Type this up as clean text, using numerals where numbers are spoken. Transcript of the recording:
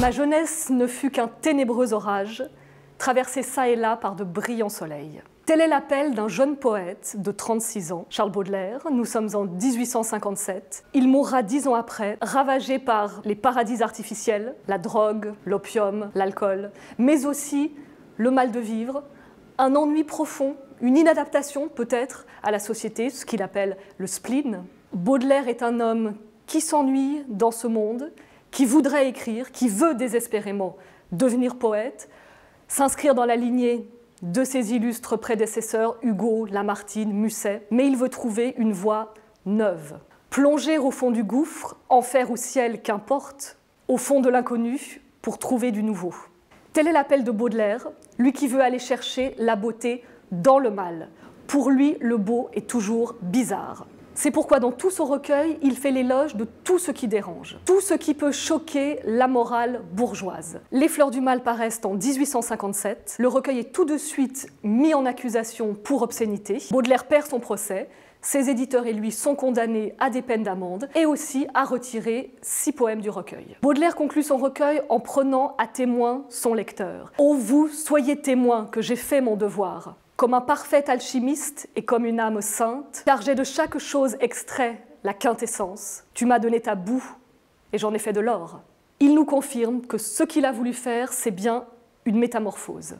Ma jeunesse ne fut qu'un ténébreux orage, traversé çà et là par de brillants soleils. Tel est l'appel d'un jeune poète de 36 ans, Charles Baudelaire. Nous sommes en 1857. Il mourra 10 ans après, ravagé par les paradis artificiels, la drogue, l'opium, l'alcool, mais aussi le mal de vivre, un ennui profond, une inadaptation peut-être à la société, ce qu'il appelle le spleen. Baudelaire est un homme qui s'ennuie dans ce monde, qui voudrait écrire, qui veut désespérément devenir poète, s'inscrire dans la lignée de ses illustres prédécesseurs, Hugo, Lamartine, Musset, mais il veut trouver une voie neuve. Plonger au fond du gouffre, enfer ou ciel, qu'importe, au fond de l'inconnu, pour trouver du nouveau. Tel est l'appel de Baudelaire, lui qui veut aller chercher la beauté dans le mal. Pour lui, le beau est toujours bizarre. C'est pourquoi dans tout son recueil, il fait l'éloge de tout ce qui dérange, tout ce qui peut choquer la morale bourgeoise. Les Fleurs du Mal paraissent en 1857. Le recueil est tout de suite mis en accusation pour obscénité. Baudelaire perd son procès. Ses éditeurs et lui sont condamnés à des peines d'amende et aussi à retirer 6 poèmes du recueil. Baudelaire conclut son recueil en prenant à témoin son lecteur. « Oh vous, soyez témoins que j'ai fait mon devoir !» Comme un parfait alchimiste et comme une âme sainte, car j'ai de chaque chose extrait la quintessence. Tu m'as donné ta boue et j'en ai fait de l'or. Il nous confirme que ce qu'il a voulu faire, c'est bien une métamorphose.